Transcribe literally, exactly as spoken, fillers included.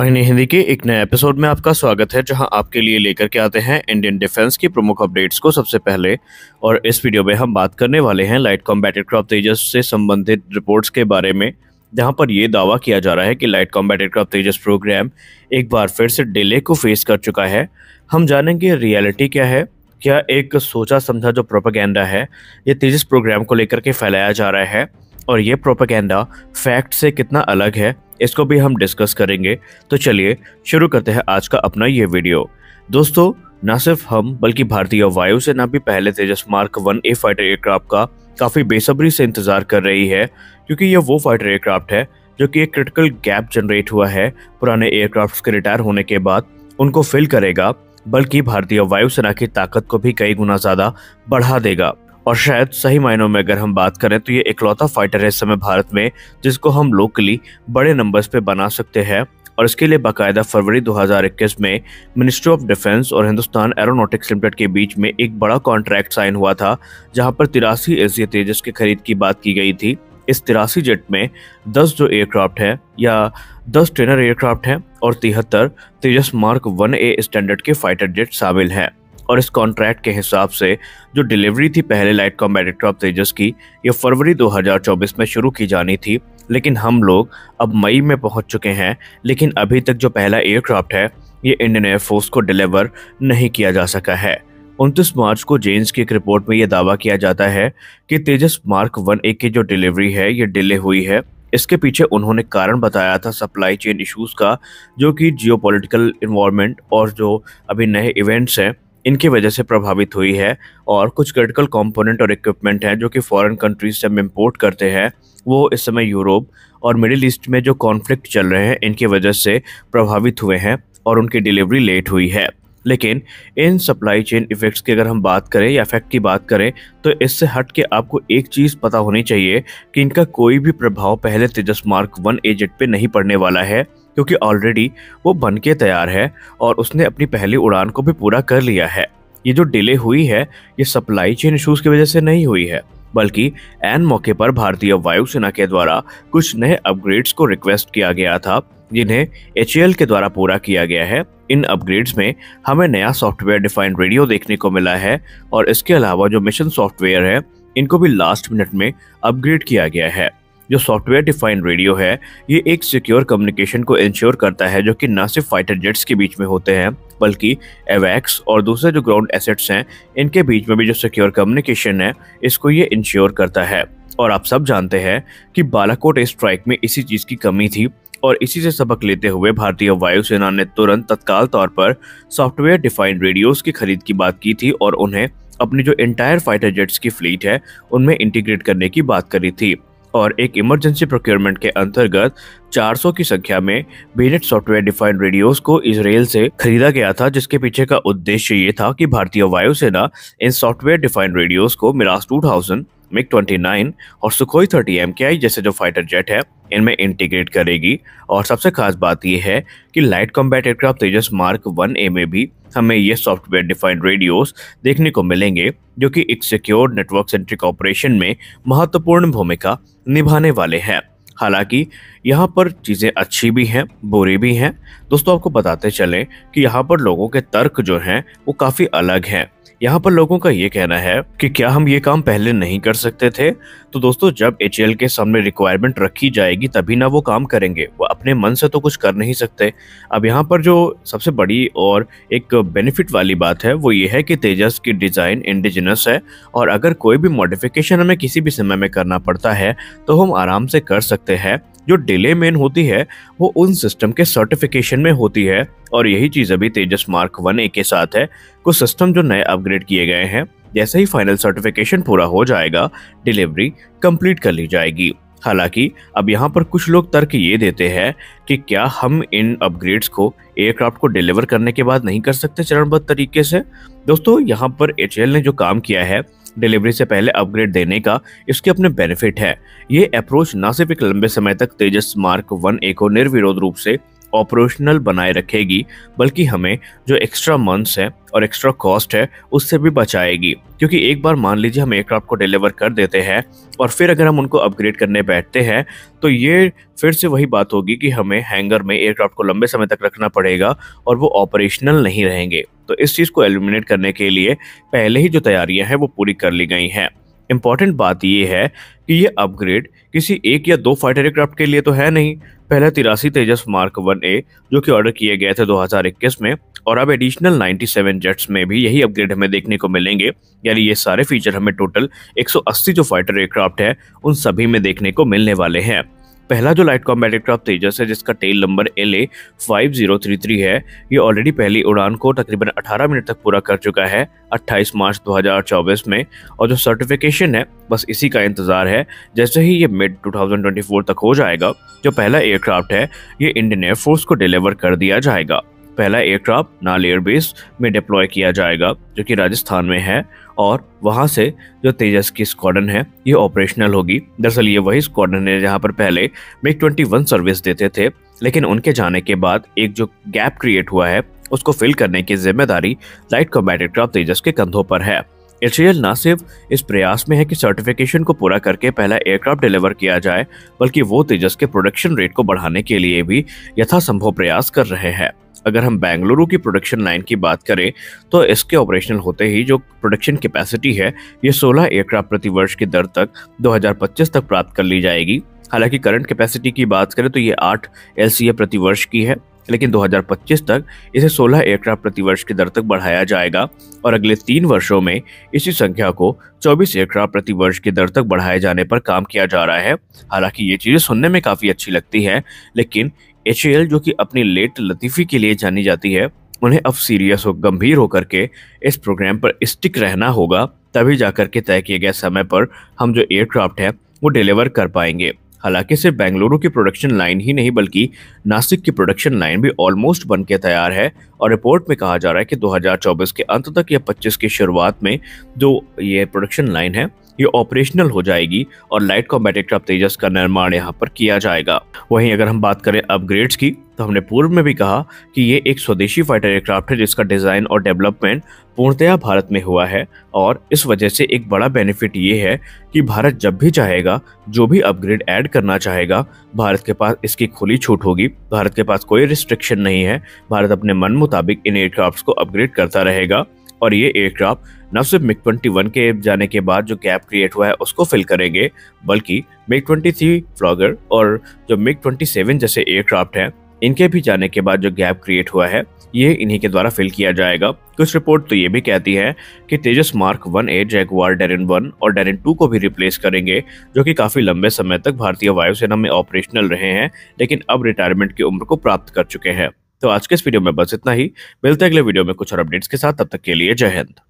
आईने हिंदी के एक नए एपिसोड में आपका स्वागत है, जहां आपके लिए लेकर के आते हैं इंडियन डिफेंस की प्रमुख अपडेट्स को सबसे पहले। और इस वीडियो में हम बात करने वाले हैं लाइट कॉम्बैट एयरक्राफ्ट तेजस से संबंधित रिपोर्ट्स के बारे में, जहां पर यह दावा किया जा रहा है कि light combat aircraft Tejas programme एक बार फिर से डिले को फेस कर चुका है। हम जानेंगे रियलिटी क्या है, क्या एक सोचा समझा जो प्रोपेगेंडा है ये तेजस प्रोग्राम को लेकर के फैलाया जा रहा है और ये प्रोपेगेंडा फैक्ट से कितना अलग है, इसको भी हम डिस्कस करेंगे। तो चलिए शुरू करते हैं आज का अपना ये वीडियो। दोस्तों, न सिर्फ हम बल्कि भारतीय वायुसेना भी पहले Tejas mark one A fighter aircraft का काफ़ी बेसब्री से इंतज़ार कर रही है, क्योंकि यह वो फाइटर एयरक्राफ्ट है जो कि एक क्रिटिकल गैप जनरेट हुआ है पुराने एयरक्राफ्ट के रिटायर होने के बाद, उनको फिल करेगा, बल्कि भारतीय वायुसेना की ताकत को भी कई गुना ज़्यादा बढ़ा देगा। और शायद सही मायनों में अगर हम बात करें तो ये इकलौता फाइटर है इस समय भारत में जिसको हम लोकली बड़े नंबर्स पे बना सकते हैं। और इसके लिए बाकायदा फरवरी दो हज़ार इक्कीस में मिनिस्ट्री ऑफ डिफेंस और हिंदुस्तान एरोनॉटिक्स लिमिटेड के बीच में एक बड़ा कॉन्ट्रैक्ट साइन हुआ था, जहां पर तिरासी एलसीए तेजस की खरीद की बात की गई थी। इस तिरासी जेट में दस जो एयरक्राफ्ट हैं या दस ट्रेनर एयरक्राफ्ट हैं और तिहत्तर Tejas mark one A standard के फाइटर जेट शामिल हैं। और इस कॉन्ट्रैक्ट के हिसाब से जो डिलीवरी थी पहले लाइट कॉम्बैट एयरक्राफ्ट तेजस की, ये फरवरी दो हज़ार चौबीस में शुरू की जानी थी, लेकिन हम लोग अब मई में पहुंच चुके हैं, लेकिन अभी तक जो पहला एयरक्राफ्ट है ये इंडियन एयरफोर्स को डिलीवर नहीं किया जा सका है। उनतीस मार्च को जेन्स की एक रिपोर्ट में ये दावा किया जाता है कि तेजस मार्क वन ए की जो डिलीवरी है ये डिले हुई है। इसके पीछे उन्होंने कारण बताया था सप्लाई चेन इशूज़ का, जो कि जियोपॉलिटिकल इन्वायरमेंट और जो अभी नए इवेंट्स हैं इनकी वजह से प्रभावित हुई है। और कुछ क्रिटिकल कंपोनेंट और इक्विपमेंट हैं जो कि फॉरेन कंट्रीज से हम इम्पोर्ट करते हैं, वो इस समय यूरोप और मिडिल ईस्ट में जो कॉन्फ्लिक्ट चल रहे हैं इनकी वजह से प्रभावित हुए हैं और उनकी डिलीवरी लेट हुई है। लेकिन इन सप्लाई चेन इफेक्ट्स की अगर हम बात करें या इफेक्ट की बात करें तो इससे हट के आपको एक चीज़ पता होनी चाहिए कि इनका कोई भी प्रभाव पहले Tejas mark one A jet पे नहीं पड़ने वाला है, क्योंकि ऑलरेडी वो बनके तैयार है और उसने अपनी पहली उड़ान को भी पूरा कर लिया है। ये जो डिले हुई है ये सप्लाई चेन इशूज़ की वजह से नहीं हुई है, बल्कि एन मौके पर भारतीय वायुसेना के द्वारा कुछ नए अपग्रेड्स को रिक्वेस्ट किया गया था जिन्हें एच ए एल के द्वारा पूरा किया गया है। इन अपग्रेड्स में हमें नया सॉफ्टवेयर डिफाइंड रेडियो देखने को मिला है और इसके अलावा जो मिशन सॉफ्टवेयर है इनको भी लास्ट मिनट में अपग्रेड किया गया है। जो सॉफ्टवेयर डिफाइंड रेडियो है ये एक सिक्योर कम्युनिकेशन को इंश्योर करता है, जो कि न सिर्फ फाइटर जेट्स के बीच में होते हैं बल्कि एवैक्स और दूसरे जो ग्राउंड एसेट्स हैं इनके बीच में भी जो सिक्योर कम्युनिकेशन है इसको ये इंश्योर करता है। और आप सब जानते हैं कि बालाकोट स्ट्राइक में इसी चीज़ की कमी थी और इसी से सबक लेते हुए भारतीय वायुसेना ने तुरंत तत्काल तौर पर सॉफ्टवेयर डिफाइंड रेडियोज़ की खरीद की बात की थी और उन्हें अपनी जो इंटायर फाइटर जेट्स की फ्लीट है उनमें इंटीग्रेट करने की बात करी थी। और एक इमरजेंसी प्रोक्योरमेंट के अंतर्गत चार सौ की संख्या में बेनेट सॉफ्टवेयर डिफाइंड रेडियोस को इजराइल से खरीदा गया था, जिसके पीछे का उद्देश्य ये था कि भारतीय वायुसेना इन सॉफ्टवेयर डिफाइंड रेडियोस को मिराज दो हज़ार, मिग उनतीस और सुखोई तीस एम के आई जैसे जो फाइटर जेट है इनमें इंटीग्रेट करेगी। और सबसे खास बात यह है कि light combat aircraft Tejas mark one A में भी हमें ये सॉफ्टवेयर डिफाइंड रेडियोस देखने को मिलेंगे, जो कि एक सिक्योर नेटवर्क सेंट्रिक ऑपरेशन में महत्वपूर्ण भूमिका निभाने वाले हैं। हालांकि यहाँ पर चीज़ें अच्छी भी हैं बुरी भी हैं। दोस्तों, आपको बताते चलें कि यहाँ पर लोगों के तर्क जो हैं वो काफ़ी अलग हैं। यहाँ पर लोगों का ये कहना है कि क्या हम ये काम पहले नहीं कर सकते थे? तो दोस्तों, जब एच ए एल के सामने रिक्वायरमेंट रखी जाएगी तभी ना वो काम करेंगे, वो अपने मन से तो कुछ कर नहीं सकते। अब यहाँ पर जो सबसे बड़ी और एक बेनिफिट वाली बात है वो ये है कि तेजस की डिज़ाइन इंडिजिनस है और अगर कोई भी मॉडिफिकेशन हमें किसी भी समय में करना पड़ता है तो हम आराम से कर सकते हैं। जो डिले मेन होती है वो उन सिस्टम के सर्टिफिकेशन में होती है और यही चीज़ अभी तेजस मार्क वन ए के साथ है। कुछ सिस्टम जो नए अपग्रेड किए गए हैं, जैसे ही फाइनल सर्टिफिकेशन पूरा हो जाएगा डिलीवरी कंप्लीट कर ली जाएगी। हालांकि अब यहाँ पर कुछ लोग तर्क ये देते हैं कि क्या हम इन अपग्रेड्स को एयरक्राफ्ट को डिलीवर करने के बाद नहीं कर सकते चरणबद्ध तरीके से? दोस्तों, यहाँ पर एच ए एल ने जो काम किया है डिलीवरी से पहले अपग्रेड देने का, इसके अपने बेनिफिट है। ये अप्रोच न सिर्फ एक लंबे समय तक तेजस मार्क वन ए को निर्विरोध रूप से ऑपरेशनल बनाए रखेगी बल्कि हमें जो एक्स्ट्रा मंथ्स है और एक्स्ट्रा कॉस्ट है उससे भी बचाएगी, क्योंकि एक बार मान लीजिए हम एयरक्राफ्ट को डिलीवर कर देते हैं और फिर अगर हम उनको अपग्रेड करने बैठते हैं तो ये फिर से वही बात होगी कि हमें हैंगर में एयरक्राफ्ट को लंबे समय तक रखना पड़ेगा और वो ऑपरेशनल नहीं रहेंगे। तो इस चीज़ को एलिमिनेट करने के लिए पहले ही जो तैयारियाँ हैं वो पूरी कर ली गई हैं। इम्पॉर्टेंट बात ये है कि ये अपग्रेड किसी एक या दो फाइटर एयरक्राफ्ट के लिए तो है नहीं। पहला तिरासी तेजस मार्क वन ए जो कि ऑर्डर किए गए थे दो हज़ार इक्कीस में, और अब एडिशनल सत्तानवे जेट्स में भी यही अपग्रेड हमें देखने को मिलेंगे, यानी ये सारे फीचर हमें टोटल एक सौ अस्सी जो फाइटर एयरक्राफ्ट है उन सभी में देखने को मिलने वाले हैं। पहला जो लाइट कॉम्बैट एयरक्राफ्ट तेजस है जिसका tail number L A five zero three three है, ये ऑलरेडी पहली उड़ान को तकरीबन अठारह मिनट तक पूरा कर चुका है अट्ठाईस मार्च दो हज़ार चौबीस में, और जो सर्टिफिकेशन है बस इसी का इंतज़ार है। जैसे ही ये मिड दो हज़ार चौबीस तक हो जाएगा जो पहला एयरक्राफ्ट है ये इंडियन एयरफोर्स को डिलीवर कर दिया जाएगा। पहला एयरक्राफ्ट नाल एयरबेस में डिप्लॉय किया जाएगा जो कि राजस्थान में है, और वहां से जो तेजस की स्क्वाड्रन है ये ऑपरेशनल होगी। दरअसल ये वही स्क्वाड्रन है जहां पर पहले मिग इक्कीस सर्विस देते थे, लेकिन उनके जाने के बाद एक जो गैप क्रिएट हुआ है उसको फिल करने की जिम्मेदारी लाइट कॉम्बैट एयरक्राफ्ट तेजस के कंधों पर है। एल सी एल न सिर्फ इस प्रयास में है कि सर्टिफिकेशन को पूरा करके पहला एयरक्राफ्ट डिलीवर किया जाए, बल्कि वो तेजस के प्रोडक्शन रेट को बढ़ाने के लिए भी यथासंभव प्रयास कर रहे हैं। अगर हम बेंगलुरु की प्रोडक्शन लाइन की बात करें तो इसके ऑपरेशनल होते ही जो प्रोडक्शन कैपेसिटी है ये सोलह एयरक्राफ्ट प्रति वर्ष की दर तक दो हज़ार पच्चीस तक प्राप्त कर ली जाएगी। हालांकि करंट कैपेसिटी की बात करें तो ये आठ एल सी ए प्रति वर्ष की है, लेकिन दो हज़ार पच्चीस तक इसे सोलह एयरक्राफ्ट प्रति वर्ष की दर तक बढ़ाया जाएगा और अगले तीन वर्षों में इसी संख्या को चौबीस एयरक्राफ्ट प्रति वर्ष की दर तक बढ़ाए जाने पर काम किया जा रहा है। हालांकि ये चीज़ें सुनने में काफ़ी अच्छी लगती है, लेकिन एच ए एल जो कि अपनी लेट लतीफ़ी के लिए जानी जाती है उन्हें अब सीरियस हो गंभीर होकर के इस प्रोग्राम पर स्टिक रहना होगा, तभी जाकर के तय किए गए समय पर हम जो एयरक्राफ्ट है वो डिलीवर कर पाएंगे। हालांकि सिर्फ बेंगलुरु की प्रोडक्शन लाइन ही नहीं बल्कि नासिक की प्रोडक्शन लाइन भी ऑलमोस्ट बन के तैयार है, और रिपोर्ट में कहा जा रहा है कि दो हज़ार चौबीस के अंत तक या पच्चीस की शुरुआत में जो ये प्रोडक्शन लाइन है ये ऑपरेशनल हो जाएगी और लाइट कॉम्बैट एयरक्राफ्ट तेजस का निर्माण यहाँ पर किया जाएगा। वहीं अगर हम बात करें अपग्रेड्स की तो हमने पूर्व में भी कहा कि ये एक स्वदेशी फाइटर एयरक्राफ्ट है जिसका डिज़ाइन और डेवलपमेंट पूर्णतया भारत में हुआ है, और इस वजह से एक बड़ा बेनिफिट ये है कि भारत जब भी चाहेगा जो भी अपग्रेड ऐड करना चाहेगा भारत के पास इसकी खुली छूट होगी। भारत के पास कोई रिस्ट्रिक्शन नहीं है, भारत अपने मन मुताबिक इन एयरक्राफ्ट को अपग्रेड करता रहेगा। और ये एयरक्राफ्ट न सिर्फ मिग इक्कीस के जाने के बाद जो गैप क्रिएट हुआ है उसको फिल करेंगे, बल्कि मिग तेईस फ्लॉगर और जो मिग सत्ताईस जैसे एयरक्राफ्ट हैं इनके भी जाने के बाद जो गैप क्रिएट हुआ है ये इन्हीं के द्वारा फिल किया जाएगा। कुछ रिपोर्ट तो ये भी कहती है कि Tejas mark one A Jaguar DARIN one और डेरन टू को भी रिप्लेस करेंगे जो कि काफ़ी लंबे समय तक भारतीय वायुसेना में ऑपरेशनल रहे हैं, लेकिन अब रिटायरमेंट की उम्र को प्राप्त कर चुके हैं। तो आज के इस वीडियो में बस इतना ही, मिलते हैं अगले वीडियो में कुछ और अपडेट्स के साथ। तब तक के लिए जय हिंद।